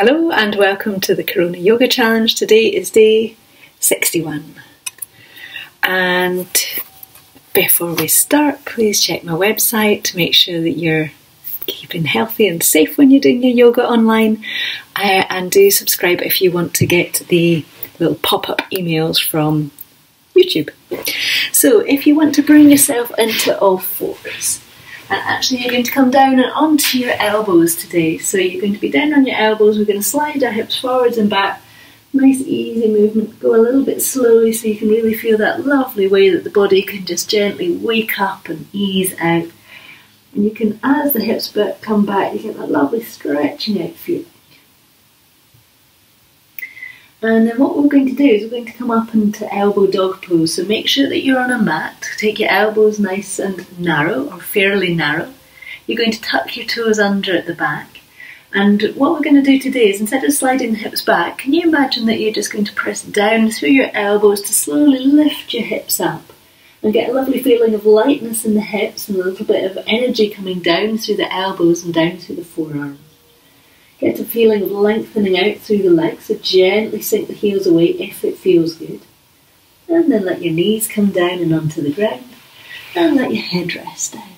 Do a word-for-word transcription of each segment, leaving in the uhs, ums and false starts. Hello and welcome to the Corona Yoga Challenge. Today is day sixty-one. And before we start, please check my website to make sure that you're keeping healthy and safe when you're doing your yoga online. Uh, and do subscribe if you want to get the little pop-up emails from YouTube. So if you want to bring yourself into all fours, and actually you're going to come down and onto your elbows today. So you're going to be down on your elbows. We're going to slide our hips forwards and back. Nice easy movement. Go a little bit slowly so you can really feel that lovely way that the body can just gently wake up and ease out. And you can, as the hips come back, you get that lovely stretching out feel. And then what we're going to do is we're going to come up into elbow dog pose. So make sure that you're on a mat. Take your elbows nice and narrow, or fairly narrow. You're going to tuck your toes under at the back. And what we're going to do today is, instead of sliding the hips back, can you imagine that you're just going to press down through your elbows to slowly lift your hips up and get a lovely feeling of lightness in the hips and a little bit of energy coming down through the elbows and down through the forearms. Get a feeling of lengthening out through the legs, so gently sink the heels away if it feels good. And then let your knees come down and onto the ground. And let your head rest down.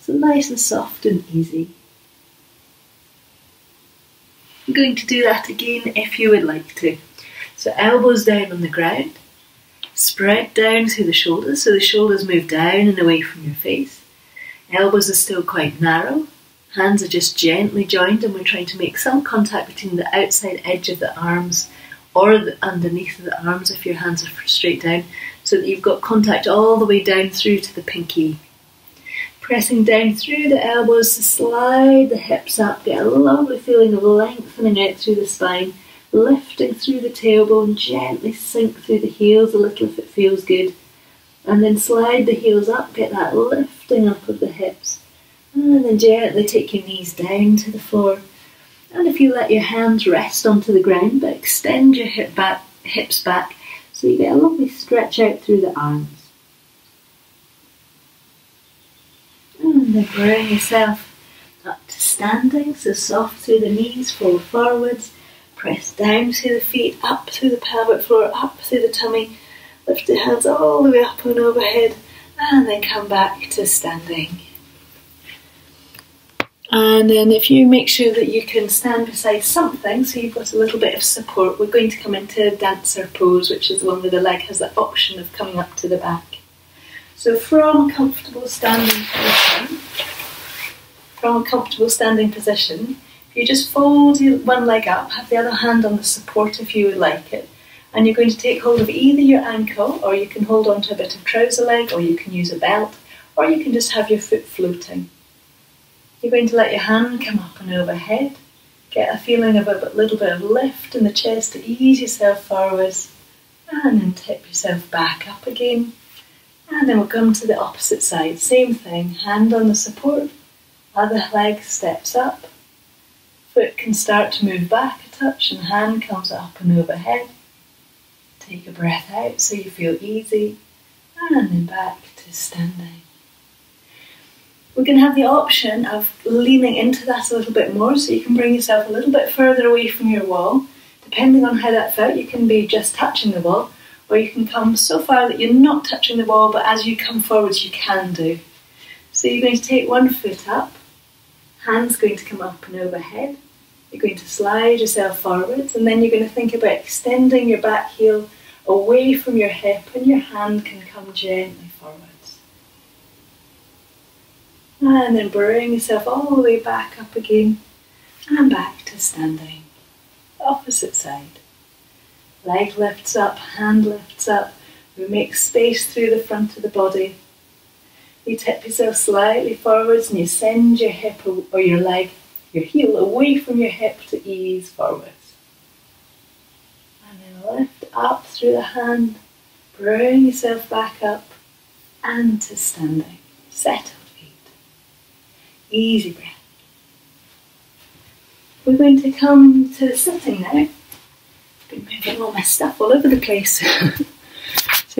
So nice and soft and easy. I'm going to do that again if you would like to. So elbows down on the ground. Spread down through the shoulders, so the shoulders move down and away from your face. Elbows are still quite narrow. Hands are just gently joined, and we're trying to make some contact between the outside edge of the arms or the underneath of the arms if your hands are straight down, so that you've got contact all the way down through to the pinky. Pressing down through the elbows to slide the hips up, get a lovely feeling of lengthening out through the spine, lifting through the tailbone, gently sink through the heels a little if it feels good, and then slide the heels up, get that lifting up of the hips. And then gently take your knees down to the floor. And if you let your hands rest onto the ground, but extend your hip back, hips back so you get a lovely stretch out through the arms. And then bring yourself up to standing, so soft through the knees, fold forwards, press down through the feet, up through the pelvic floor, up through the tummy. Lift the hands all the way up and overhead, and then come back to standing. And then if you make sure that you can stand beside something so you've got a little bit of support, we're going to come into a dancer pose, which is the one where the leg has that option of coming up to the back. So from a comfortable standing position, from a comfortable standing position, if you just fold one leg up, have the other hand on the support if you would like it, and you're going to take hold of either your ankle, or you can hold on to a bit of trouser leg, or you can use a belt, or you can just have your foot floating. You're going to let your hand come up and overhead, get a feeling of a little bit of lift in the chest to ease yourself forwards, and then tip yourself back up again. And then we'll come to the opposite side, same thing, hand on the support, other leg steps up, foot can start to move back a touch and hand comes up and overhead. Take a breath out so you feel easy, and then back to standing. We're going to have the option of leaning into that a little bit more, so you can bring yourself a little bit further away from your wall. Depending on how that felt, you can be just touching the wall, or you can come so far that you're not touching the wall, but as you come forwards you can do. So you're going to take one foot up, hands going to come up and overhead, you're going to slide yourself forwards, and then you're going to think about extending your back heel away from your hip, and your hand can come gently forward. And then bring yourself all the way back up again, and back to standing. Opposite side. Leg lifts up, hand lifts up. We make space through the front of the body. You tip yourself slightly forwards and you send your hip or your leg, your heel away from your hip to ease forwards. And then lift up through the hand, bring yourself back up and to standing. Settle. Easy breath. We're going to come to sitting now. I've been moving all my stuff all over the place. So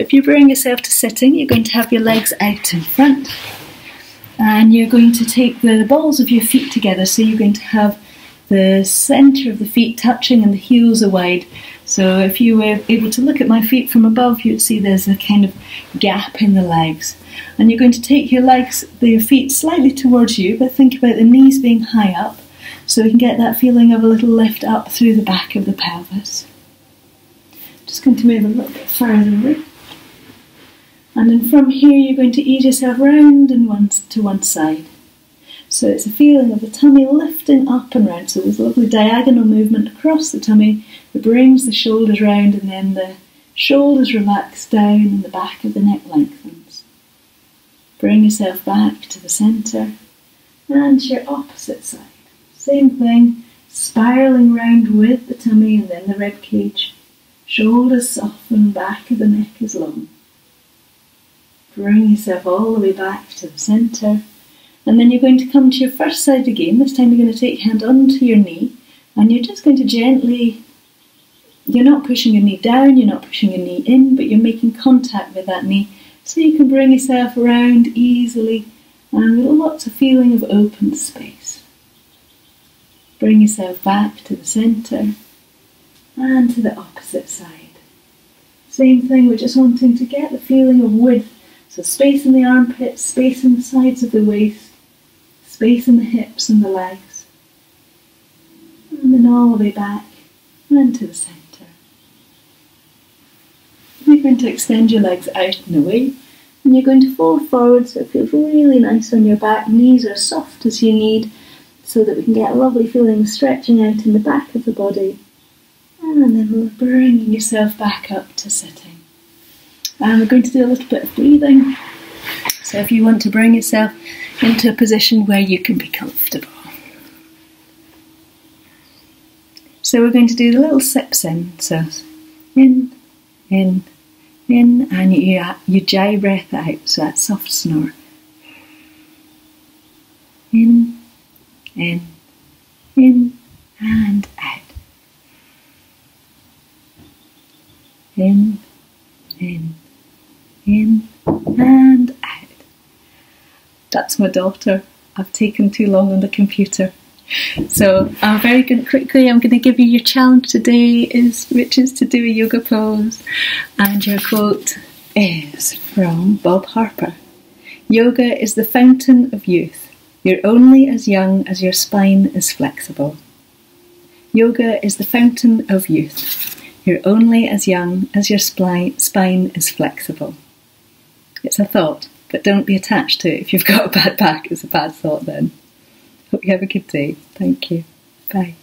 if you bring yourself to sitting, you're going to have your legs out in front, and you're going to take the balls of your feet together, so you're going to have the center of the feet touching and the heels are wide. So if you were able to look at my feet from above, you'd see there's a kind of gap in the legs. And you're going to take your legs, your feet slightly towards you, but think about the knees being high up, so we can get that feeling of a little lift up through the back of the pelvis. Just going to move a little bit further away. And then from here you're going to ease yourself round and one to one side. So it's a feeling of the tummy lifting up and round. So there's a lovely diagonal movement across the tummy that brings the shoulders round, and then the shoulders relax down and the back of the neck lengthens. Bring yourself back to the centre and to your opposite side. Same thing, spiralling round with the tummy and then the rib cage. Shoulders soften, back of the neck is long. Bring yourself all the way back to the centre. And then you're going to come to your first side again. This time you're going to take your hand onto your knee, and you're just going to gently, you're not pushing your knee down, you're not pushing your knee in, but you're making contact with that knee. So you can bring yourself around easily and with lots of feeling of open space. Bring yourself back to the centre and to the opposite side. Same thing, we're just wanting to get the feeling of width. So space in the armpits, space in the sides of the waist, space in the hips and the legs. And then all the way back and to the centre. You're going to extend your legs out and away. And you're going to fold forward, so it feels really nice on your back. Knees are soft as you need, so that we can get a lovely feeling of stretching out in the back of the body. And then bringing yourself back up to sitting. And we're going to do a little bit of breathing. So if you want to bring yourself into a position where you can be comfortable. So we're going to do the little sips in. So in, in, in, and you, you jai breath out. So that soft snore. In, in, in, and out. In, in. In and out. That's my daughter. I've taken too long on the computer. So I'm very good, quickly, I'm going to give you your challenge today, is, which is to do a yoga pose. And your quote is from Bob Harper. Yoga is the fountain of youth. You're only as young as your spine is flexible. Yoga is the fountain of youth. You're only as young as your spine is flexible. It's a thought, but don't be attached to it. If you've got a bad back, it's a bad thought then. Hope you have a good day. Thank you. Bye.